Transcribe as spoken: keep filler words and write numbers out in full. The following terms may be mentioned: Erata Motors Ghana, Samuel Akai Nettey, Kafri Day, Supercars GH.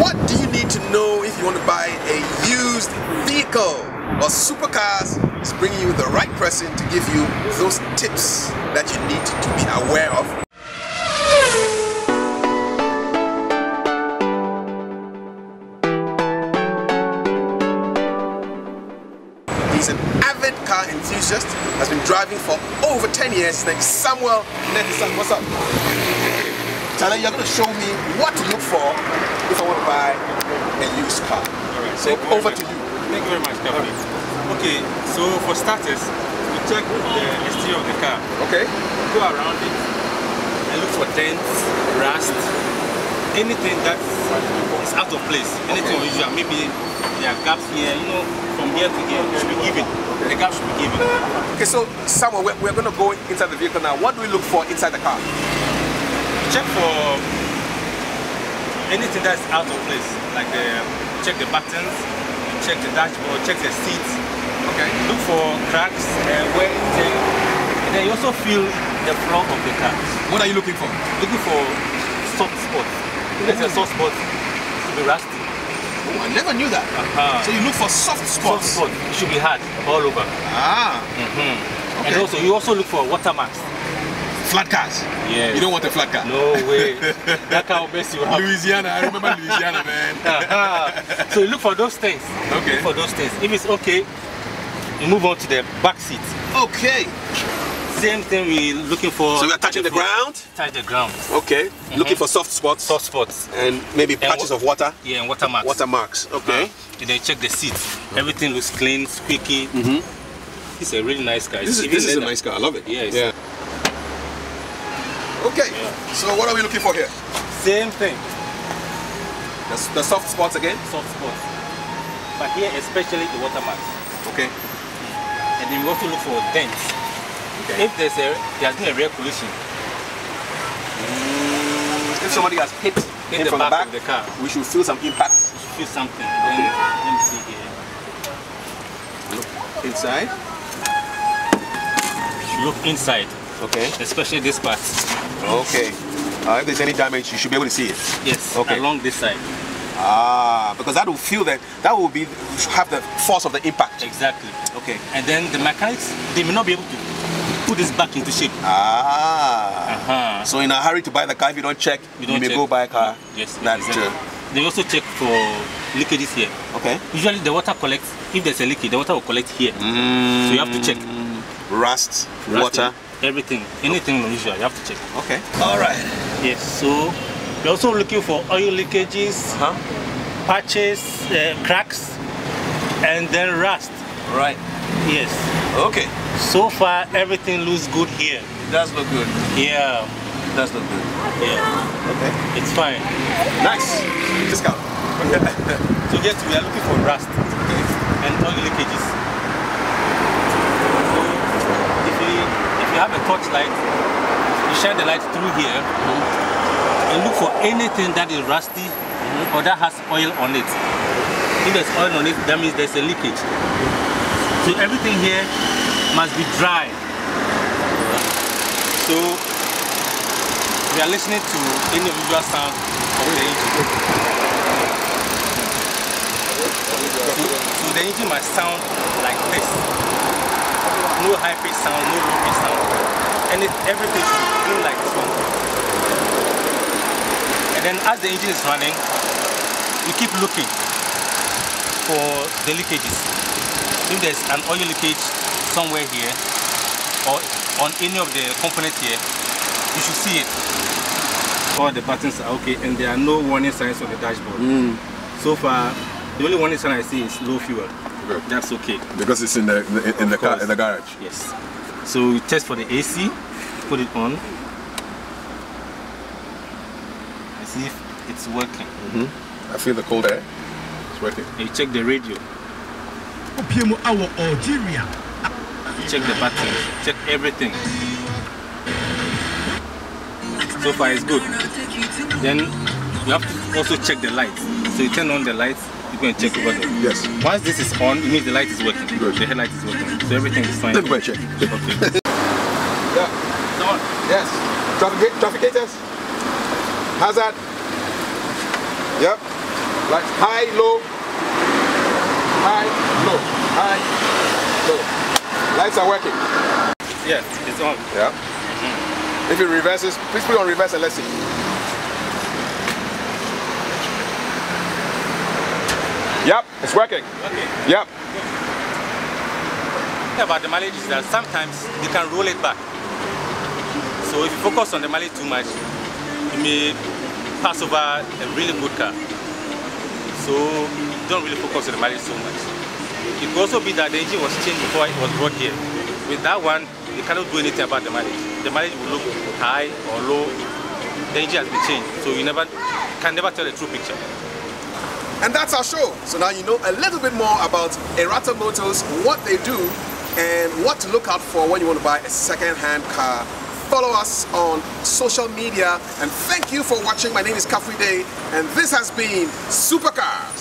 What do you need to know if you want to buy a used vehicle? Well, Supercars is bringing you the right person to give you those tips that you need to be aware of. He's an avid car enthusiast, has been driving for over ten years. His name is Samuel Akai. What's up? Charlie, you're going to show me what to look for if I want to buy a used car. All right, so over to you. Thank you very much, Kafri. Okay, so for starters, we check the history of the car. Okay. Go around it and look for dents, rust, anything that is out of place, anything okay. unusual. Maybe there are gaps here, you know, from here to here, should be given. The gap should be given. Okay, so Samuel, we're, we're going to go inside the vehicle now. What do we look for inside the car? We check for anything that's out of place, like the, check the buttons, check the dashboard, check the seats. Okay. Look for cracks, uh, wear and tear, and then you also feel the floor of the car. What are you looking for? Looking for soft spots. If there's a soft spot, it should be rusty. Oh, I never knew that. Uh-huh. So you look for soft spots. Soft spot. It should be hard all over. Ah. Mm-hmm. Okay. And also, you also look for water marks. Flat cars? Yes. You don't want a flat car? No way. That car will mess you up. Louisiana, I remember Louisiana, man. So you look for those things. Okay. Look for those things. If it's okay, you move on to the back seat. Okay. Same thing we're looking for. So we are touching the ground? Touch the ground. Okay. Mm-hmm. Looking for soft spots. Soft spots. And maybe and patches of water? Yeah, and water marks. Water marks, okay. Uh, and then check the seat. Everything looks clean, squeaky. Mm-hmm. It's a really nice car. This is, this is a nice car, I love it. Yeah. yeah. Okay, yeah. So what are we looking for here? Same thing. The, the soft spots again? Soft spots. But here especially the water marks. Okay. And then we also look for dents. Okay. If there's a, there's been a rear collision. Mm, if somebody has hit, hit the, back the back of the car, we should feel some impact. We should feel something. Then, okay. Let me see here. Look inside. We should look inside. Okay. Especially this part. Okay. Uh, if there's any damage, you should be able to see it. Yes. Okay. Along this side. Ah, because that will feel that that will be have the force of the impact. Exactly. Okay. And then the mechanics, they may not be able to put this back into shape. Ah. Uh huh. So in a hurry to buy the car, if you don't check, you, don't you may check. go buy a car. Yes. That's exactly. true. They also check for leakages here. Okay. Usually the water collects. If there's a leakage, the water will collect here. Mm. So you have to check. Rust, Rust water. Everything, anything unusual, you have to check. Okay. All right. Yes. So we're also looking for oil leakages, huh? patches, uh, cracks, and then rust. Right. Yes. Okay. So far, everything looks good here. It does look good. Yeah. It does look good. Yeah. Okay. It's fine. Nice. Let's go. So yes, we are looking for rust okay. and oil leakages. Have a torch light, you shine the light through here mm-hmm. and look for anything that is rusty mm-hmm. or that has oil on it. If there's oil on it, that means there's a leakage. So everything here must be dry. So we are listening to any visual sound of the engine. So, so the engine must sound like this. No high pitch sound, no low pitch sound, and it, everything should feel like this one. And then as the engine is running, you keep looking for the leakages. If there's an oil leakage somewhere here, or on any of the components here, you should see it. All the buttons are okay, and there are no warning signs on the dashboard. Mm. So far, the only warning sign I see is low fuel. That's okay. Because it's in the in, in the car in the garage. Yes. So we test for the A C, put it on. I see if it's working. Mm-hmm. I feel the cold air. It's working. And you check the radio. Algeria. Check the battery. Check everything. So far it's good. Then you have to also check the lights. So you turn on the lights. Going to check over there. Yes. Once this is on, it means the light is working. Good. The headlight is working. So everything is fine. Let me go and check. Okay. Yeah. Come on. Yes. Traffic, trafficators. Hazard. Yep. Like high, low, high, low, high, low. Lights are working. Yeah, it's on. Yeah. Mm-hmm. If it reverses, please put it on reverse and let's see. Yep, it's working. Okay. Yep. Yeah, about the mileage is that sometimes you can roll it back. So if you focus on the mileage too much, you may pass over a really good car. So you don't really focus on the mileage so much. It could also be that the engine was changed before it was brought here. With that one, you cannot do anything about the mileage. The mileage will look high or low. The engine has been changed, so you never can never tell the true picture. And that's our show. So now you know a little bit more about Erata Motors, what they do, and what to look out for when you want to buy a second-hand car. Follow us on social media, and thank you for watching. My name is Kafri Day, and this has been Supercars.